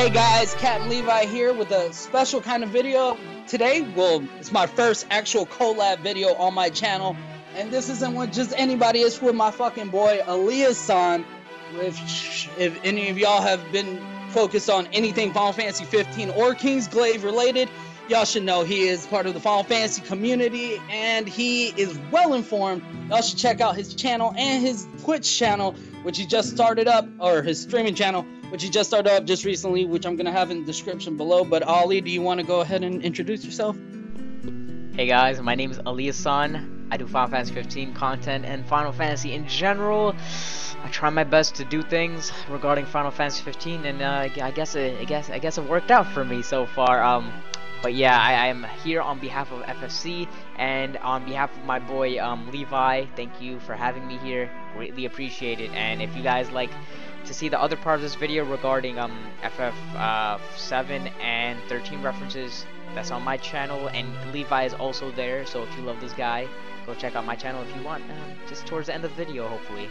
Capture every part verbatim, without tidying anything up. Hey guys, Captain Levi here with a special kind of video today. Well, it's my first actual collab video on my channel, and this isn't with just anybody. It's with my fucking boy Aliahsan. If if any of y'all have been focused on anything Final Fantasy fifteen or Kingsglaive related, y'all should know he is part of the Final Fantasy community and he is well informed. Y'all should check out his channel and his Twitch channel, which he just started up, or his streaming channel, which he just started up just recently, which I'm gonna have in the description below. But Ali, do you wanna go ahead and introduce yourself? Hey guys, my name is Aliahsan. I do Final Fantasy fifteen content and Final Fantasy in general. I try my best to do things regarding Final Fantasy fifteen, and uh, I guess it, I guess I guess it worked out for me so far. Um, But yeah, I am here on behalf of F F C and on behalf of my boy um, Levi. Thank you for having me here. Greatly appreciate it. And if you guys like to see the other part of this video regarding um, F F seven and thirteen references, that's on my channel. And Levi is also there. So if you love this guy, go check out my channel if you want. Um, just towards the end of the video, hopefully.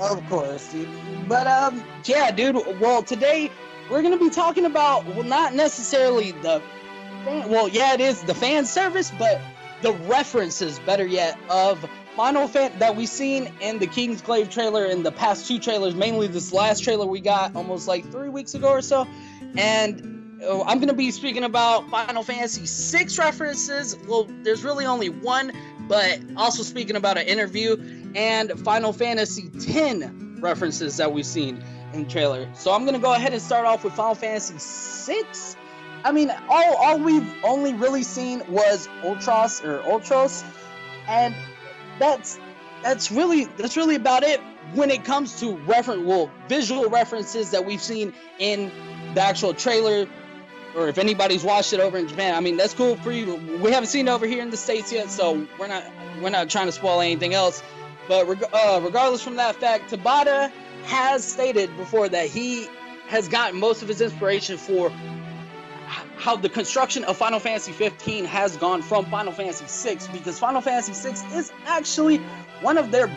Of course, dude. But um, yeah, dude. Well, today we're gonna be talking about, well, not necessarily the. Well, yeah, it is the fan service, but the references, better yet, of Final Fantasy that we've seen in the Kingsglaive trailer and the past two trailers, mainly this last trailer we got almost like three weeks ago or so. And oh, I'm going to be speaking about Final Fantasy six references. Well, there's really only one, but also speaking about an interview and Final Fantasy X references that we've seen in the trailer. So I'm going to go ahead and start off with Final Fantasy six. I mean, all, all we've only really seen was Ultros or Ultros, and that's that's really that's really about it when it comes to reference, well, visual references that we've seen in the actual trailer. Or if anybody's watched it over in Japan, I mean, that's cool for you. We haven't seen it over here in the States yet, so we're not we're not trying to spoil anything else. But reg uh, regardless from that fact, Tabata has stated before that he has gotten most of his inspiration for how the construction of Final Fantasy fifteen has gone from Final Fantasy six, because Final Fantasy six is actually one of their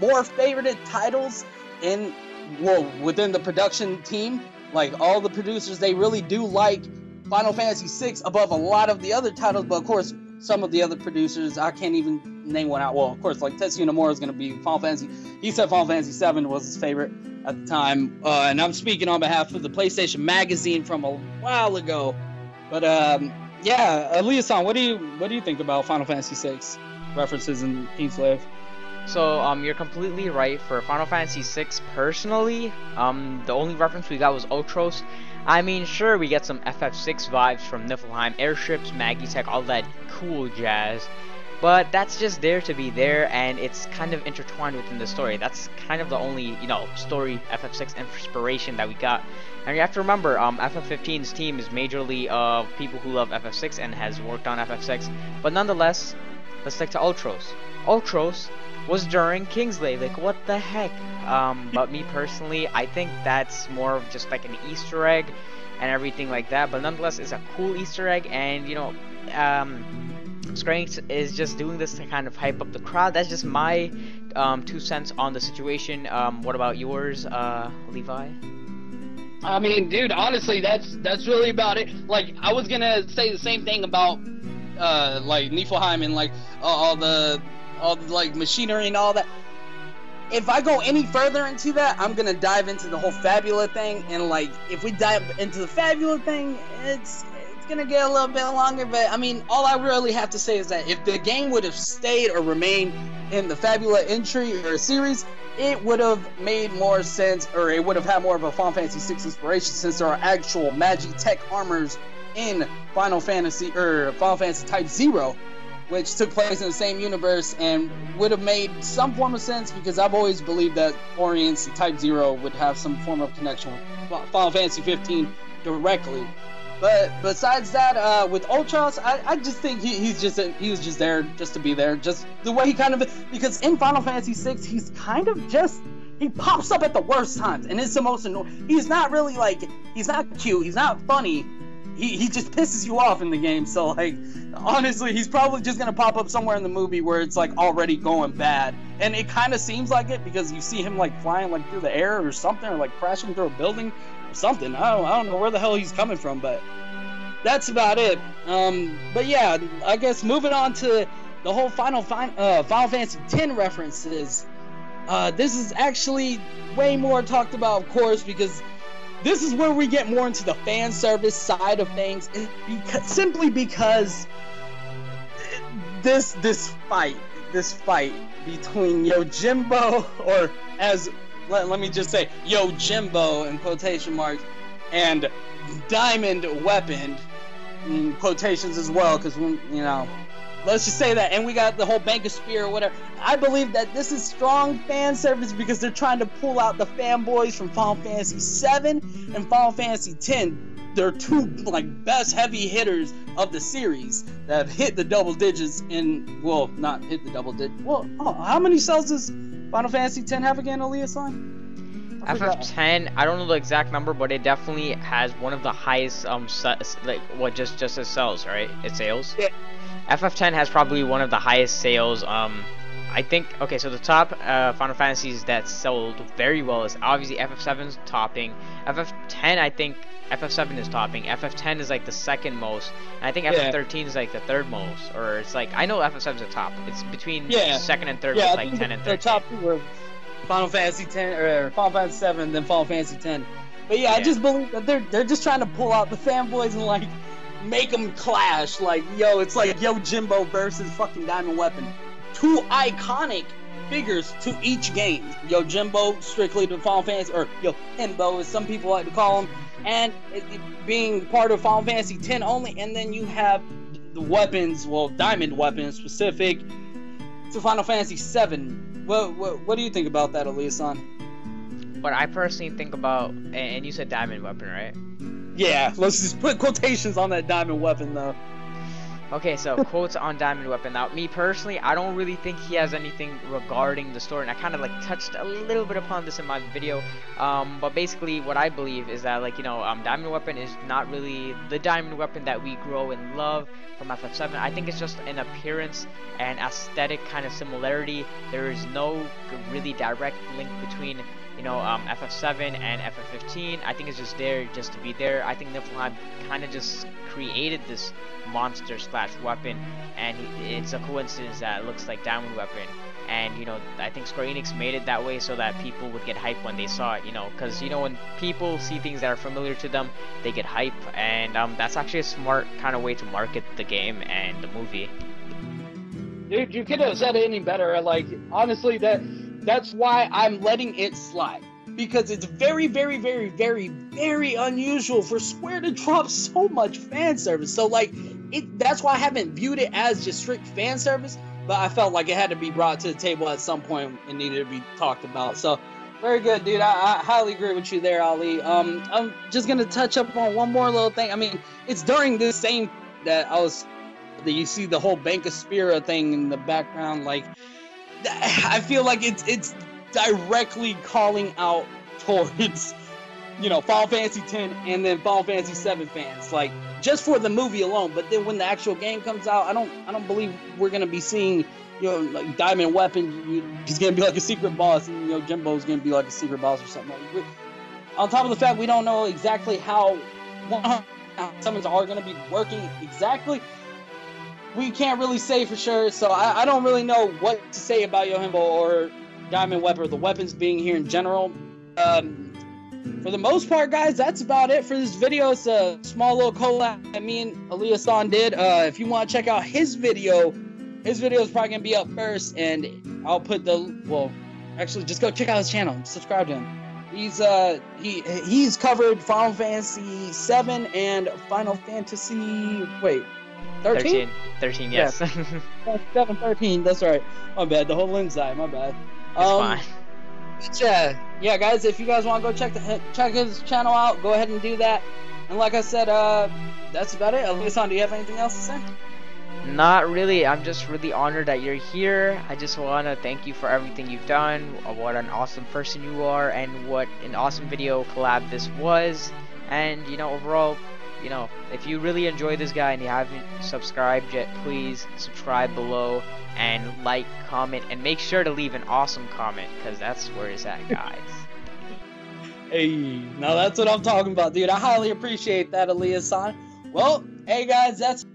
more favorite titles in, well, within the production team. Like, all the producers, they really do like Final Fantasy six above a lot of the other titles, but of course, some of the other producers, I can't even name one out. Well, of course, like Tetsuya Nomura is going to be Final Fantasy. He said Final Fantasy seven was his favorite at the time. Uh, and I'm speaking on behalf of the PlayStation magazine from a while ago. But um, yeah, Aliahsan, what do you what do you think about Final Fantasy six references in Kingsglaive? So um, you're completely right. For Final Fantasy six personally, um, the only reference we got was Ultros. I mean, sure, we get some F F six vibes from Niflheim, airships, Magitech, all that cool jazz, but that's just there to be there, and it's kind of intertwined within the story. That's kind of the only, you know, story F F six inspiration that we got. And you have to remember, um, F F fifteen's team is majorly of people who love F F six and has worked on F F six, but nonetheless, let's stick to Ultros. Ultros was during Kingsglaive, like what the heck. Um, but me personally, I think that's more of just like an Easter egg and everything like that, but nonetheless, it's a cool Easter egg, and you know, um, Square Enix is just doing this to kind of hype up the crowd. That's just my um, two cents on the situation. Um, what about yours, uh, Levi? I mean, dude, honestly, that's that's really about it. Like, I was gonna say the same thing about uh, like Niflheim and like uh, all the all the, like machinery and all that. If I go any further into that, I'm gonna dive into the whole Fabula thing, and like if we dive into the Fabula thing, it's it's gonna get a little bit longer. But I mean, all I really have to say is that if the game would have stayed or remained in the Fabula entry or series, it would have made more sense, or it would have had more of a Final Fantasy six inspiration, since there are actual Magitech armors in Final Fantasy or Final Fantasy Type zero, which took place in the same universe, and would have made some form of sense, because I've always believed that Oriens and Type zero would have some form of connection with Final Fantasy fifteen directly. But besides that, uh, with Ultros, I, I just think he, he's just he was just there just to be there, just the way he kind of, because in Final Fantasy six, he's kind of just, he pops up at the worst times, and it's the most annoying. He's not really like, he's not cute, he's not funny. he, he just pisses you off in the game. So, like, honestly, he's probably just going to pop up somewhere in the movie where it's, like, already going bad. And it kind of seems like it because you see him, like, flying, like, through the air or something, or, like, crashing through a building or something. I don't, I don't know where the hell he's coming from, but that's about it. Um, but, yeah, I guess moving on to the whole Final, fin- uh, Final Fantasy X references. Uh, this is actually way more talked about, of course, because this is where we get more into the fan service side of things, because, simply because this this fight, this fight between Yojimbo, or as, let, let me just say, Yojimbo in quotation marks, and Diamond Weapon in quotations as well, because, you know, let's just say that. And we got the whole Bank of Spira or whatever. I believe that this is strong fan service because they're trying to pull out the fanboys from Final Fantasy seven and Final Fantasy X. They're two, like, best heavy hitters of the series that have hit the double digits in, well, not hit the double digits. Well, oh, how many sales does Final Fantasy X have again, Aliahsan? F F ten, I don't know the exact number, but it definitely has one of the highest, um, like, what, just, just as sales, right? It sales? Yeah. F F ten has probably one of the highest sales. Um, I think, okay, so the top uh, Final Fantasies that sold very well is obviously F F seven's topping. F F ten, I think F F seven is topping. F F ten is like the second most. And I think yeah. F F thirteen is like the third most. Or it's like, I know F F seven's the top. It's between yeah. second and third, yeah, with like ten and thirteen. The top two were Final Fantasy X, or Final Fantasy seven, then Final Fantasy X. But yeah, yeah, I just believe that they're, they're just trying to pull out the fanboys and, like, make them clash. Like, yo, it's like Yojimbo versus fucking Diamond Weapon, two iconic figures to each game. Yojimbo strictly to Final Fantasy, or Yojimbo as some people like to call him, and it, it being part of Final Fantasy X only. And then you have the weapons, well, Diamond Weapon specific to Final Fantasy seven. What, what, what do you think about that, Aliahsan? What I personally think about, and you said Diamond Weapon, right? Yeah, let's just put quotations on that Diamond Weapon, though. Okay, so quotes on Diamond Weapon. Now, me personally, I don't really think he has anything regarding the story, and I kind of, like, touched a little bit upon this in my video. Um, but basically, what I believe is that, like, you know, um, Diamond Weapon is not really the Diamond Weapon that we grow and love from F F seven. I think it's just an appearance and aesthetic kind of similarity. There is no really direct link between, you know, um, F F seven and F F fifteen. I think it's just there just to be there. I think Niflheim kind of just created this monster slash weapon, and it's a coincidence that it looks like Diamond Weapon. And, you know, I think Square Enix made it that way so that people would get hype when they saw it, you know, because, you know, when people see things that are familiar to them, they get hype, and um, that's actually a smart kind of way to market the game and the movie. Dude, you couldn't have said it any better. Like, honestly, that... that's why I'm letting it slide, because it's very, very, very, very, very unusual for Square to drop so much fan service. So, like, it, that's why I haven't viewed it as just strict fan service, but I felt like it had to be brought to the table at some point and needed to be talked about. So, very good, dude. I, I highly agree with you there, Ali. Um, I'm just going to touch up on one more little thing. I mean, it's during this same that I was, that you see the whole Bank of Spira thing in the background, like, I feel like it's it's directly calling out towards, you know, Final Fantasy X and then Final Fantasy seven fans, like, just for the movie alone. But then when the actual game comes out, I don't I don't believe we're gonna be seeing, you know, like Diamond Weapon. You, he's gonna be like a secret boss, and, you know, Jimbo's gonna be like a secret boss or something. Like, we, on top of the fact we don't know exactly how summons are gonna be working exactly. We can't really say for sure, so I, I don't really know what to say about Yojimbo or Diamond Weapon, or the weapons being here in general. Um, for the most part, guys, that's about it for this video. It's a small little collab that me and Aliahsan did. Uh, if you want to check out his video, his video is probably going to be up first, and I'll put the, well, actually, just go check out his channel. Subscribe to him. He's uh he he's covered Final Fantasy seven and Final Fantasy, wait, thirteen? thirteen, thirteen, yes. Yeah. seven, thirteen, that's right. My bad, the whole lens eye, my bad. It's um, fine. Yeah, yeah, guys, if you guys want to go check the, check his channel out, go ahead and do that. And like I said, uh, that's about it. Aliahsan, do you have anything else to say? Not really. I'm just really honored that you're here. I just want to thank you for everything you've done, what an awesome person you are, and what an awesome video collab this was. And, you know, overall, you know, if you really enjoy this guy and you haven't subscribed yet, please subscribe below and like, comment, and make sure to leave an awesome comment, because that's where it's at, guys. Hey, now that's what I'm talking about, dude. I highly appreciate that, Aliahsan. Well, hey guys, that's